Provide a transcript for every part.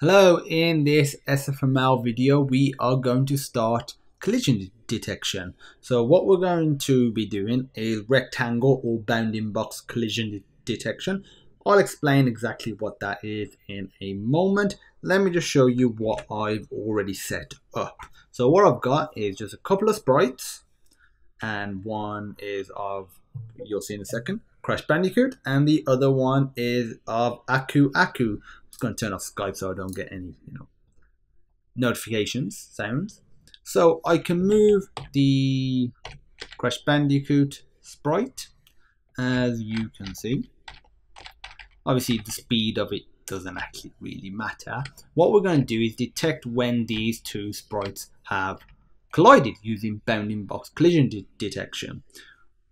Hello, in this SFML video, we are going to start collision detection. So what we're going to be doing is rectangle or bounding box collision detection. I'll explain exactly what that is in a moment. Let me just show you what I've already set up. So what I've got is just a couple of sprites, and one is of, you'll see in a second, Crash Bandicoot, and the other one is of Aku Aku. Just going to turn off Skype so I don't get any, notifications, sounds. So I can move the Crash Bandicoot sprite, as you can see. Obviously, the speed of it doesn't actually really matter. What we're going to do is detect when these two sprites have collided using bounding box collision detection.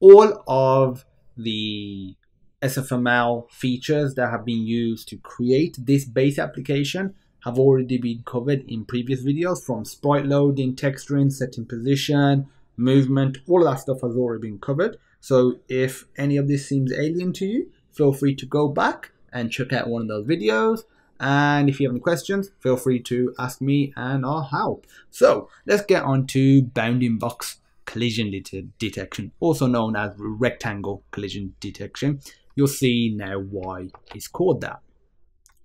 All of the SFML features that have been used to create this base application have already been covered in previous videos, from sprite loading, texturing, setting position, movement, all of that stuff has already been covered. So if any of this seems alien to you, feel free to go back and check out one of those videos. And if you have any questions, feel free to ask me and I'll help. So let's get on to bounding box collision detection, also known as rectangle collision detection. You'll see now why it's called that.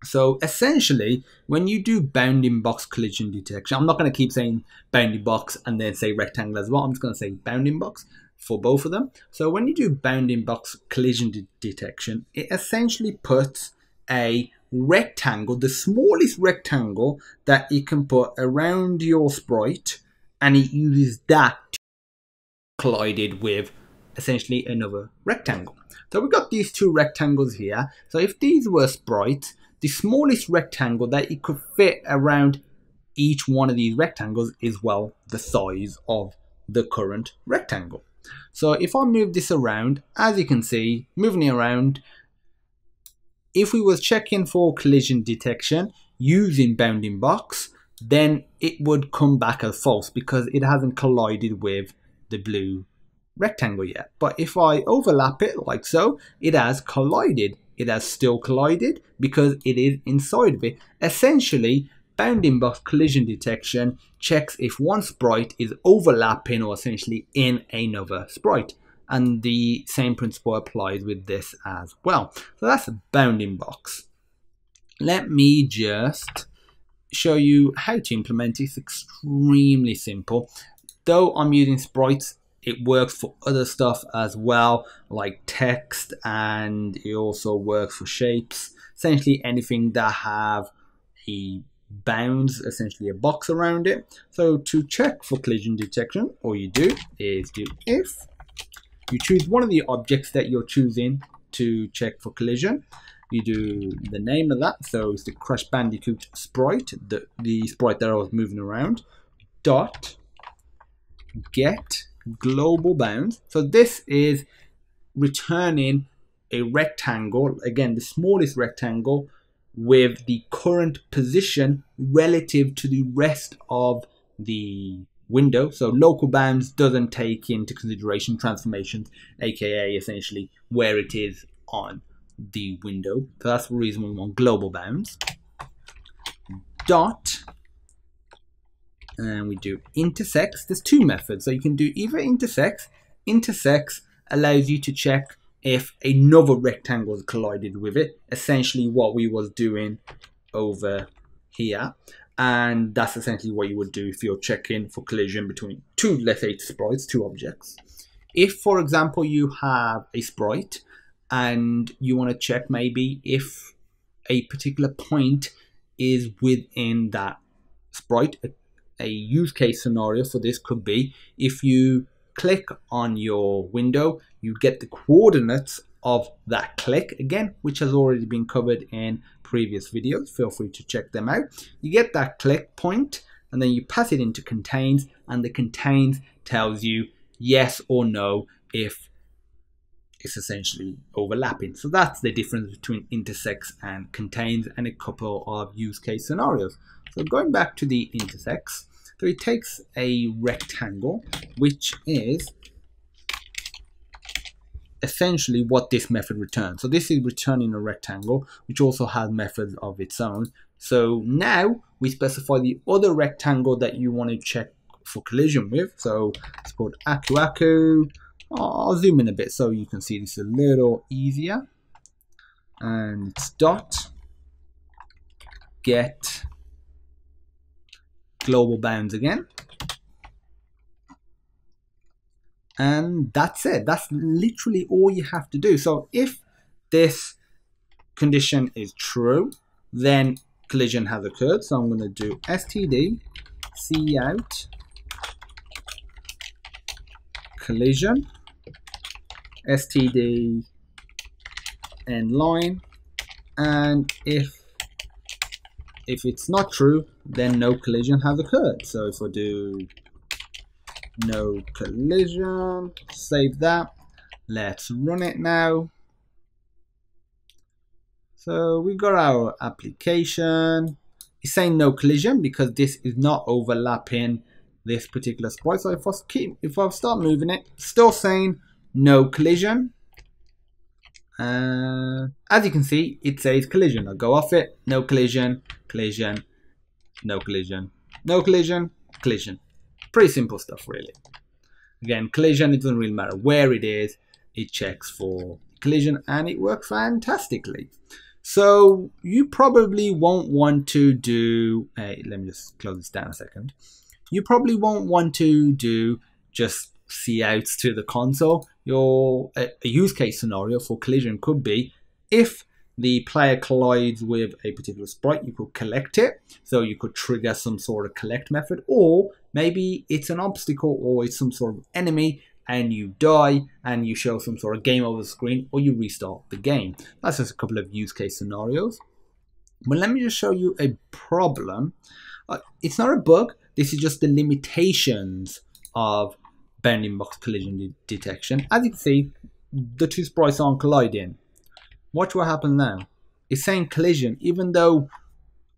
So essentially, when you do bounding box collision detection, I'm not going to keep saying bounding box and then say rectangle as well. I'm just going to say bounding box for both of them. So when you do bounding box collision detection, it essentially puts a rectangle, the smallest rectangle that you can put around your sprite, and it uses that to collided with essentially another rectangle. So we've got these two rectangles here. So if these were sprites, the smallest rectangle that it could fit around each one of these rectangles is, well, the size of the current rectangle. So if I move this around, as you can see, moving it around, if we were checking for collision detection using bounding box, then it would come back as false because it hasn't collided with the blue rectangle yet. But if I overlap it like so, it has collided. It has still collided because it is inside of it. Essentially, bounding box collision detection checks if one sprite is overlapping or essentially in another sprite. And the same principle applies with this as well. So that's a bounding box. Let me just show you how to implement it. It's extremely simple. Though I'm using sprites, it works for other stuff as well, like text, and it also works for shapes. Essentially anything that have a bounds, essentially a box around it. So to check for collision detection, all you do is do if. You choose one of the objects that you're choosing to check for collision. You do the name of that, so it's the Crash Bandicoot sprite, the sprite that I was moving around, dot get global bounds. So this is returning a rectangle, again the smallest rectangle, with the current position relative to the rest of the window. So local bounds doesn't take into consideration transformations, aka essentially where it is on the window. So that's the reason we want global bounds dot, and we do intersects. There's two methods, so you can do either intersects. Intersects allows you to check if another rectangle has collided with it, essentially what we was doing over here, and that's essentially what you would do if you're checking for collision between two, let's say, sprites, two objects. If, for example, you have a sprite and you want to check maybe if a particular point is within that sprite, a use case scenario for this could be if you click on your window, you get the coordinates of that click, again, which has already been covered in previous videos. Feel free to check them out. You get that click point, and then you pass it into contains, and the contains tells you yes or no if it's essentially overlapping. So that's the difference between intersects and contains, and a couple of use case scenarios. So going back to the intersects, so it takes a rectangle, which is essentially what this method returns. So this is returning a rectangle, which also has methods of its own, So now we specify the other rectangle that you want to check for collision with. So it's called Aku Aku. I'll zoom in a bit so you can see this a little easier. And it's dot get global bounds again. And that's it. That's literally all you have to do. So if this condition is true, then collision has occurred. So I'm going to do std cout collision std end line, and if it's not true, then no collision has occurred. So if I do no collision, save that, let's run it now. So we've got our application. It's saying no collision because this is not overlapping this particular sprite. So if I start moving it, still saying no collision. As you can see, it says collision. I'll go off it, no collision, collision, no collision, no collision, collision. Pretty simple stuff, really. Again, collision, it doesn't really matter where it is, it checks for collision and it works fantastically. So you probably won't want to do, hey, let me just close this down a second. You probably won't want to do just couts to the console. Your a use case scenario for collision could be if the player collides with a particular sprite, you could collect it. So you could trigger some sort of collect method, or maybe it's an obstacle or it's some sort of enemy and you die and you show some sort of game over the screen, or you restart the game. That's just a couple of use case scenarios. But let me just show you a problem. It's not a bug. This is just the limitations of bounding box collision detection. As you can see, the two sprites aren't colliding. Watch what happens now. It's saying collision, even though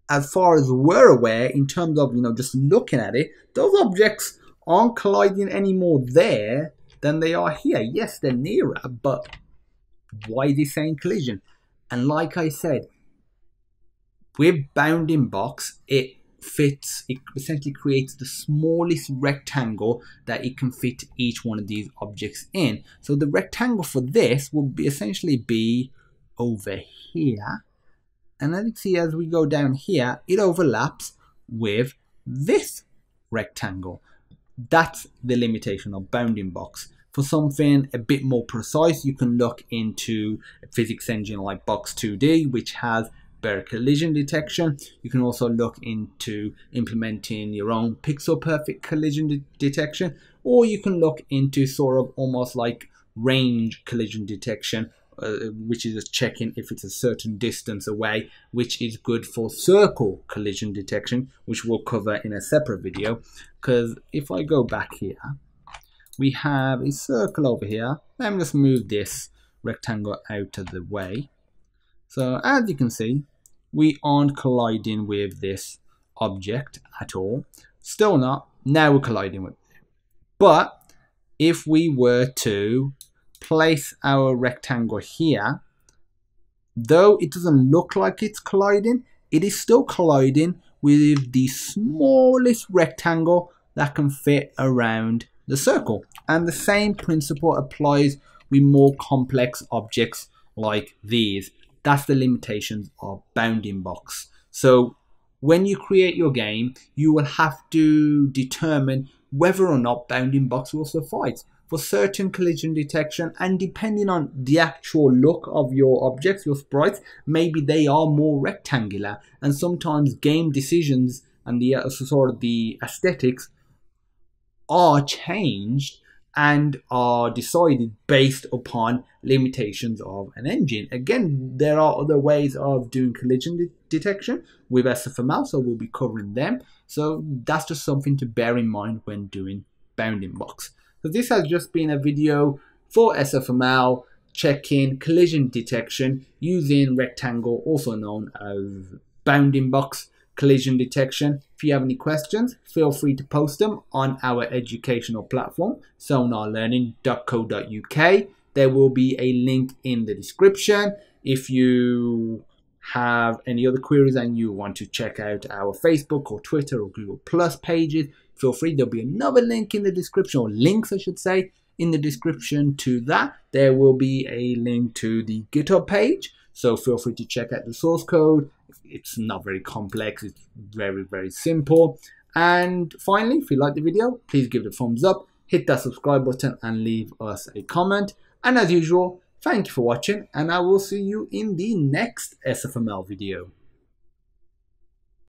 as far as we're aware, in terms of, you know, just looking at it, those objects aren't colliding any more there than they are here. Yes, they're nearer, but why is it saying collision? And like I said, with bounding box, it fits, it essentially creates the smallest rectangle that it can fit each one of these objects in. So the rectangle for this will be essentially be over here, and as you see, as we go down here, it overlaps with this rectangle. That's the limitation of bounding box. For something a bit more precise, you can look into a physics engine like Box2D, which has better collision detection. You can also look into implementing your own pixel perfect collision detection, or you can look into sort of almost like range collision detection, which is just checking if it's a certain distance away, which is good for circle collision detection, which we'll cover in a separate video. Because if I go back here, we have a circle over here. Let me just move this rectangle out of the way. So as you can see, we aren't colliding with this object at all. Still not. Now we're colliding with it. But if we were to place our rectangle here, though it doesn't look like it's colliding, it is still colliding with the smallest rectangle that can fit around the circle. And the same principle applies with more complex objects like these. That's the limitations of bounding box. So when you create your game, you will have to determine whether or not bounding box will suffice for certain collision detection, and depending on the actual look of your objects, your sprites, maybe they are more rectangular, and sometimes game decisions and the sort of the aesthetics are changed and are decided based upon limitations of an engine. Again, there are other ways of doing collision detection with SFML, so we'll be covering them. So that's just something to bear in mind when doing bounding box. So this has just been a video for SFML checking collision detection using rectangle, also known as bounding box collision detection. If you have any questions, feel free to post them on our educational platform, sonarlearning.co.uk. There will be a link in the description. If you have any other queries and you want to check out our Facebook or Twitter or Google Plus pages, feel free. There'll be another link in the description, or links I should say, in the description to that. There will be a link to the GitHub page, so feel free to check out the source code. It's not very complex, it's very, very simple. And finally, if you like the video, please give it a thumbs up, hit that subscribe button and leave us a comment. And as usual, thank you for watching, and I will see you in the next SFML video.